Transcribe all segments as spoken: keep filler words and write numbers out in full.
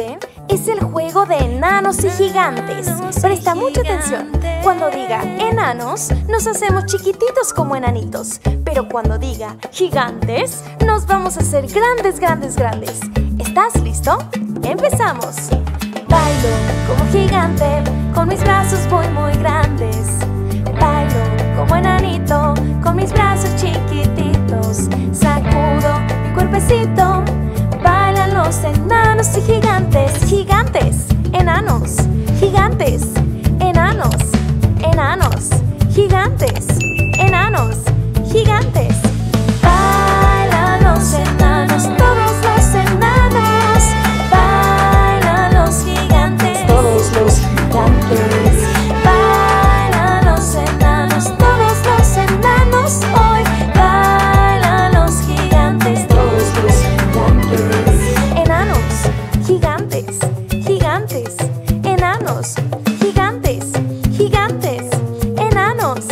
conoce es el juego de enanos y gigantes. Presta mucha atención. Cuando diga enanos, nos hacemos chiquititos como enanitos. Pero cuando diga gigantes, nos vamos a hacer grandes, grandes, grandes. ¿Estás listo? ¡Empezamos! Bailo como gigante, con mis brazos voy muy grandes. Bailo como enanito, con mis brazos chiquititos. Sacudo mi cuerpecito. Bailan los enanos y gigantes. Gigantes, enanos, gigantes, enanos, enanos, gigantes, enanos, gigantes. Bailan los enanos, todos los enanos. Bailan los gigantes, todos los gigantes. Bailan los enanos, todos los enanos. Hoy bailan los gigantes, todos los gigantes. Enanos, gigantes, gigantes, enanos, gigantes, gigantes, enanos,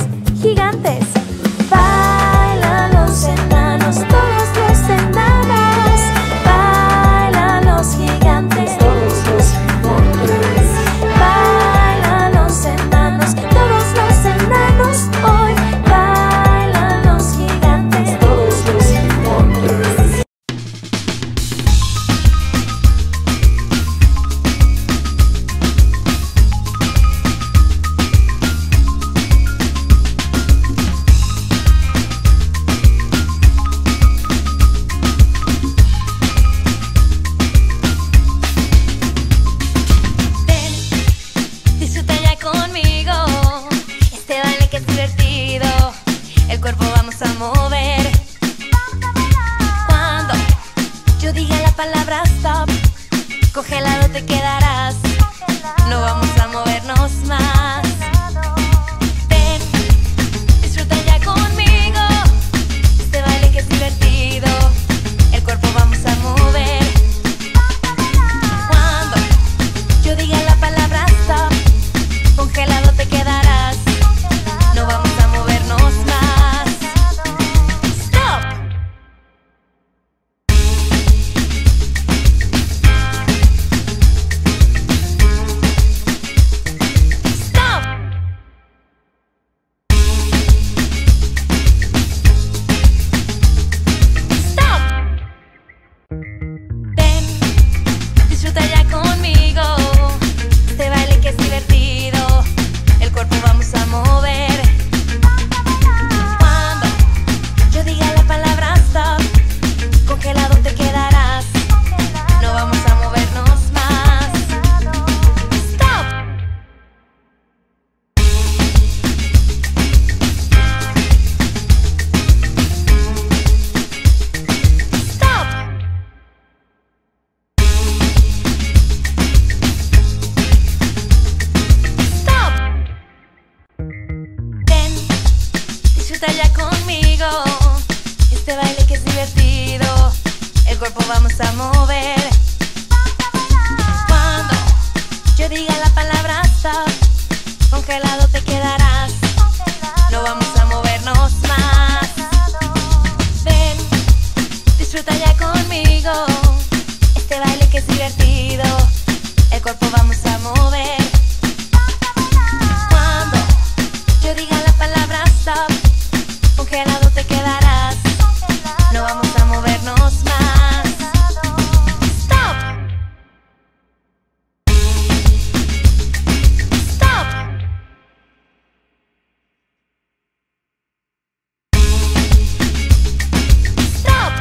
gigantes. Bailan los enanos, todos los enanos. Bailan los gigantes, todos los gigantes. Bailan los enanos, todos los enanos. Hoy bailan los gigantes, todos los gigantes. Ven, disfruta ya conmigo este baile que es divertido. El cuerpo vamos a mover. Cuando yo diga la palabra stop, cógela, no te quedarás. No vamos a movernos más. Ven, disfruta ya conmigo este baile que es divertido. El cuerpo vamos a mover. Cuando yo diga la palabra stop, congelado te quedarás. No vamos a movernos más. ¡Stop! ¡Stop! ¡Stop! Ven, disfruta ya conmigo este baile que es divertido. El cuerpo vamos a mover. Cuando yo diga la palabra stop, congelado te quedarás. No vamos a movernos más. ¡Stop! ¡Stop! ¡Stop! Ven, disfruta ya conmigo este baile que es divertido. El cuerpo vamos a mover. Cuando yo diga la palabra stop, congelado te quedarás. No vamos a movernos más. Ven, disfruta ya conmigo este baile que es divertido. El cuerpo vamos a mover. Cuando yo diga la palabra stop, congelado te quedarás. No vamos a movernos más. ¡Stop! ¡Stop! ¡Stop! ¡Stop!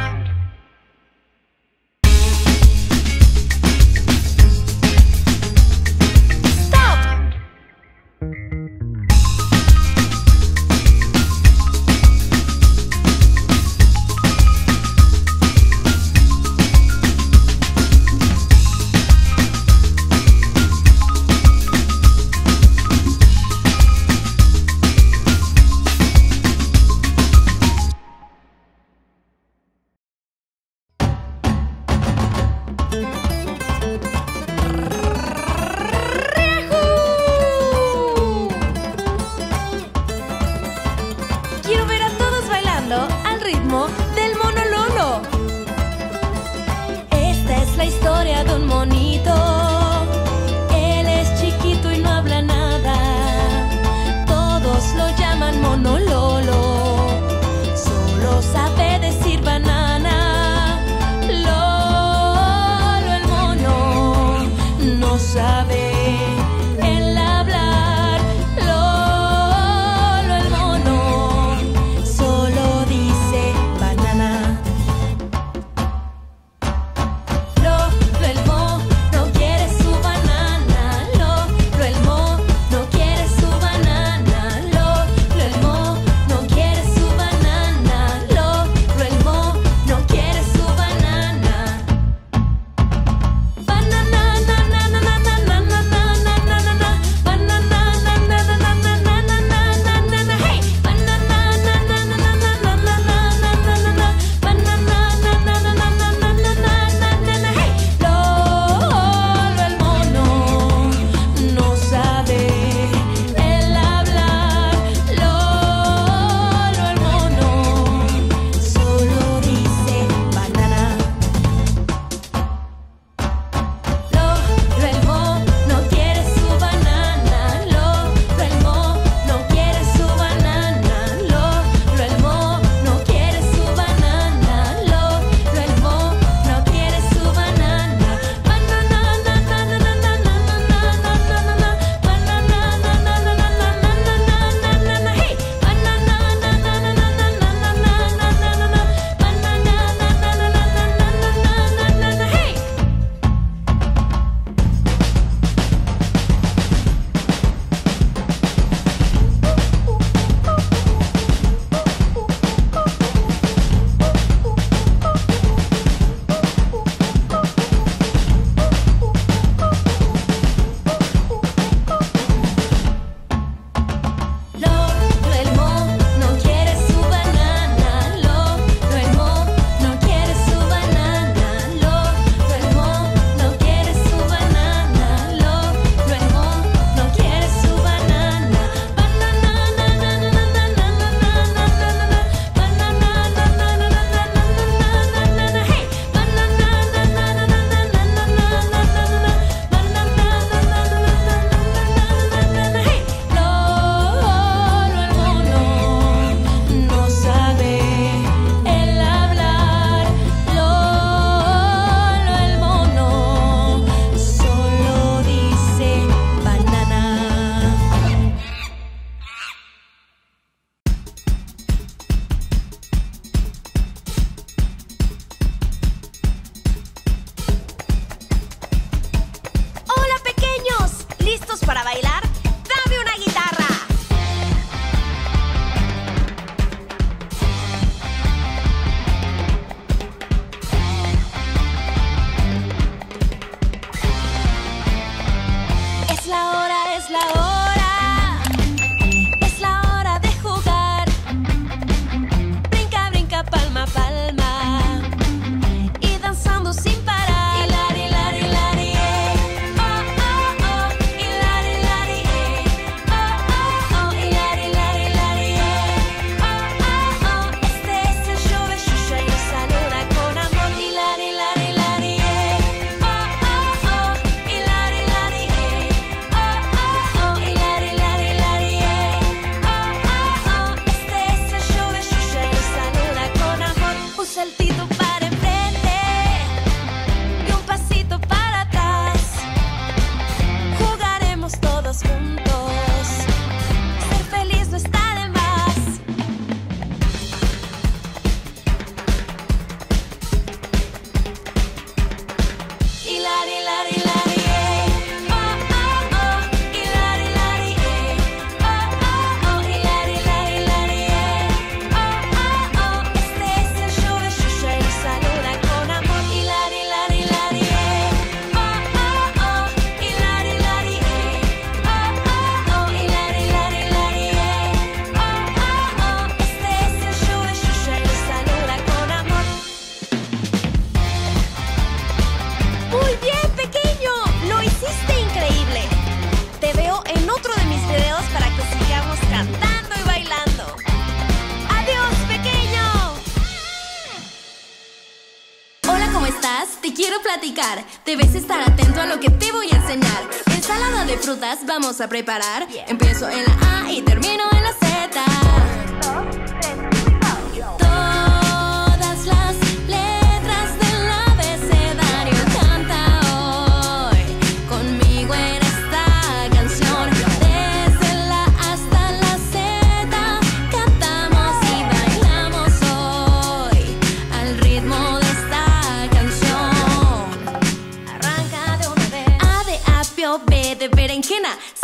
frutas te quiero platicar. Debes estar atento a lo que te voy a enseñar. Ensalada de frutas vamos a preparar. Empiezo en la A y termino en la Z.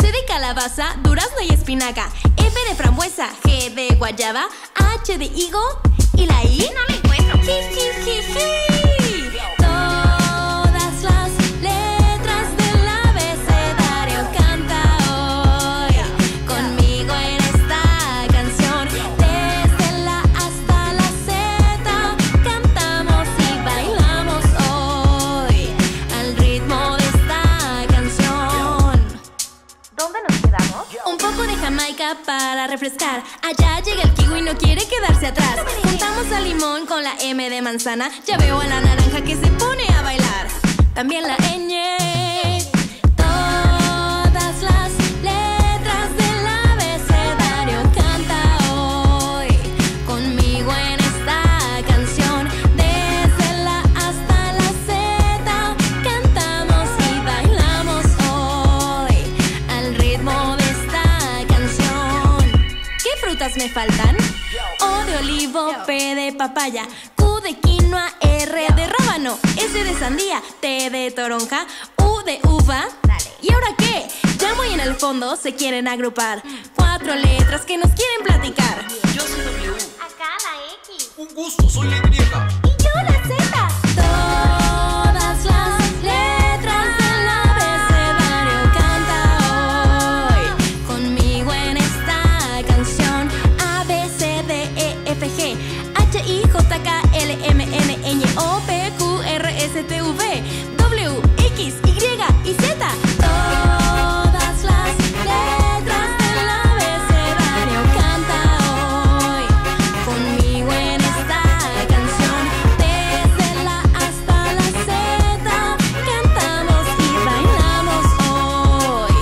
C de calabaza, durazno y espinaca, F de frambuesa, G de guayaba, H de higo y la I no la encuentro. Hi, hi, hi, hi. Todas las letras del abecedario canta hoy conmigo en esta canción. Desde la hasta la Z cantamos y bailamos hoy al ritmo de un poco de Jamaica para refrescar. Allá llega el kiwi y no quiere quedarse atrás. Juntamos al limón con la M de manzana. Ya veo a la naranja que se pone a bailar. También la ñ. Todas las letras del abecedario canta hoy conmigo en esta canción. Desde la hasta la Z cantamos y bailamos hoy al ritmo de frutas me faltan. O de olivo, P de papaya, Q de quinoa, R de rábano, S de sandía, T de toronja, U de uva. ¿Y ahora qué? Ya muy en el fondo se quieren agrupar. Cuatro letras que nos quieren platicar. Yo soy W. Acá la X. Un gusto, soy la Y. Y yo la Z. Todas las letras del abecedario canta hoy conmigo en esta canción. T V, W, X, Y y Z. Todas las letras del abecedario canta hoy conmigo en esta canción. Desde la hasta la Z cantamos y bailamos hoy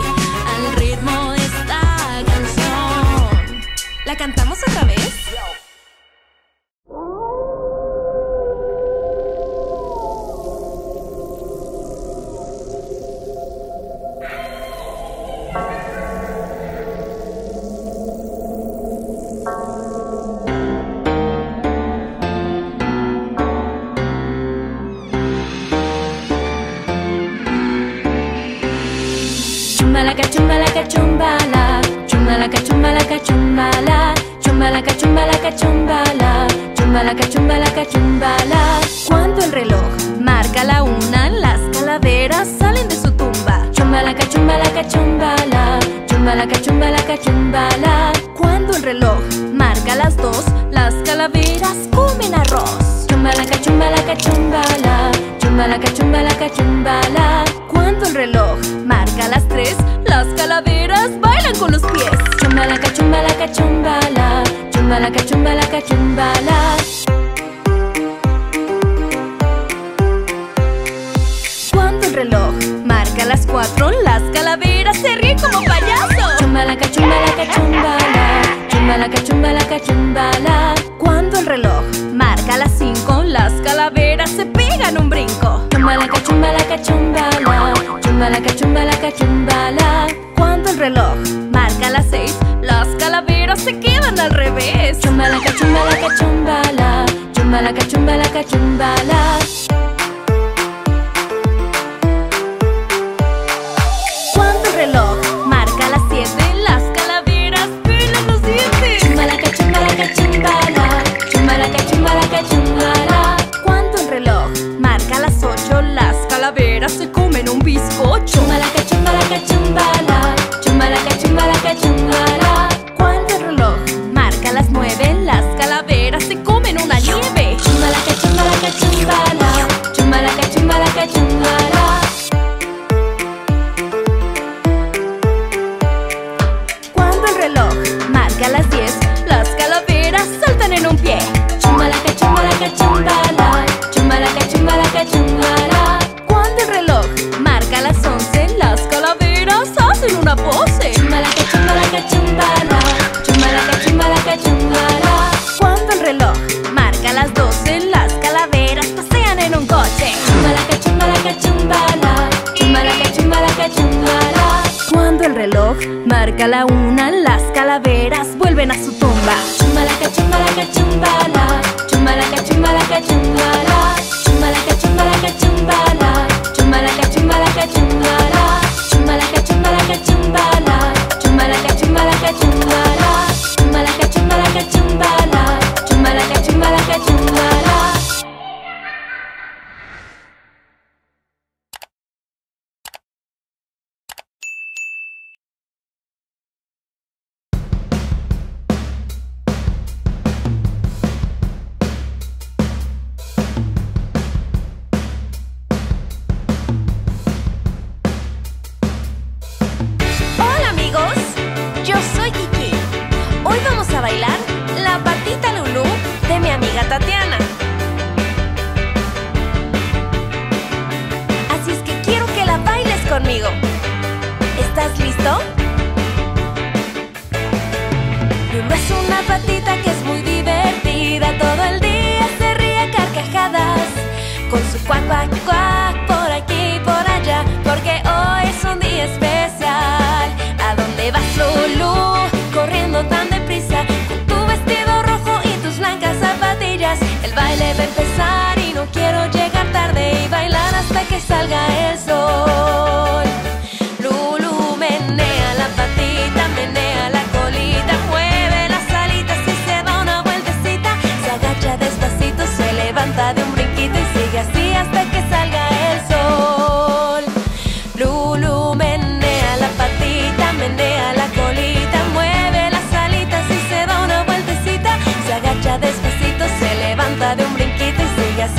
al ritmo de esta canción. ¿La cantamos otra vez? Chumbala, chumbalaca, chumbalaca, chumbala, chumbalaca, chumbalaca, chumbala, chumbalaca, chumbalaca, chumbala. Cuando el reloj marca la una, las calaveras salen de su tumba. Chumbalaca, chumbalaca, chumbala, chumbalaca, chumbalaca, chumbala. Cuando el reloj marca las dos, las calaveras comen arroz. Chumbalaca, chumbalaca, chumbala, chumbalaca, chumbalaca, chumbala. Cuando el reloj marca las tres, las calaveras bailan con los pies. Chumbalaca, chumbalaca, chumbala, chumbalaca, chumbalaca, chumbala. Cuando el reloj marca las cuatro, las calaveras se ríen como payasos. Chumbalaca, chumbalaca, chumbala, chumbalaca, chumbalaca, chumbala. Cuando el reloj marca las cinco, las calaveras se pegan un brinco. Chumbalaca, chumbalaca, chumbala, chumbalaca, chumbalaca, chumbala. Cuando el reloj marca las seis, las calaveras se quedan al revés. Chumbalaca, chumbalaca, chumbala, chumbalaca, chumbalaca, chumbala. Cuando el reloj marca las siete, las calaveras pelan los dientes. Chumbalaca, chumbalaca, chumbala, chumbalaca, chumbalaca, chumbala. Cuando el reloj marca las ocho, las calaveras se comen un bizcocho. Chumbalaca, chumbalaca, chumbala, chumbalaca, chumbalaca, chumbala. Cuando el reloj marca las nueve, las calaveras se comen una nieve. Chumbalaca, chumbalaca, chumbala, chumbalaca, chumbalaca, chumbala. Cuando el reloj marca las diez, las calaveras saltan en un pie. Chumbalaca, chumbalaca, chumbala, chumbalaca, chumbalaca, chumbala. noche. Chumbalaca, chumbalaca, chumbala. Chumbalaca, chumbalaca, chumbala. Cuando el reloj marca la una, las calaveras vuelven a su tumba. Chumbalaca, chumbalaca, chumbala. Chumbalaca, chumbalaca, chumbala. Chumbalaca, chumbalaca, chumbala. Chumbalaca, chumbalaca, chumbala. Chumbalaca, chumbalaca, chumbala. Chumbalaca, chumbalaca, chumbala. Chumbalaca, chumbalaca, chumbala. Chumbalaca, chumbalaca, chumbala. Despacito se levanta de un brinquito y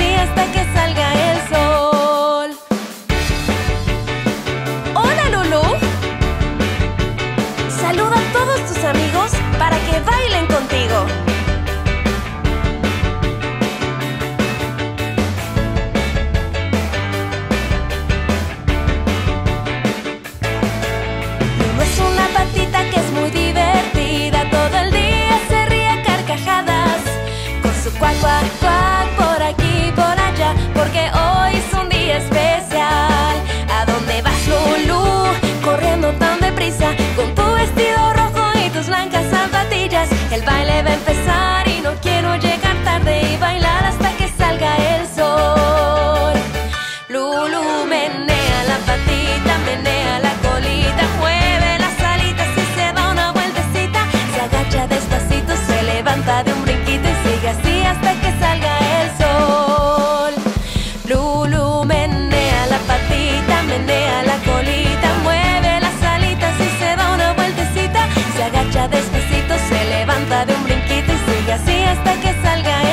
sigue así hasta que salga.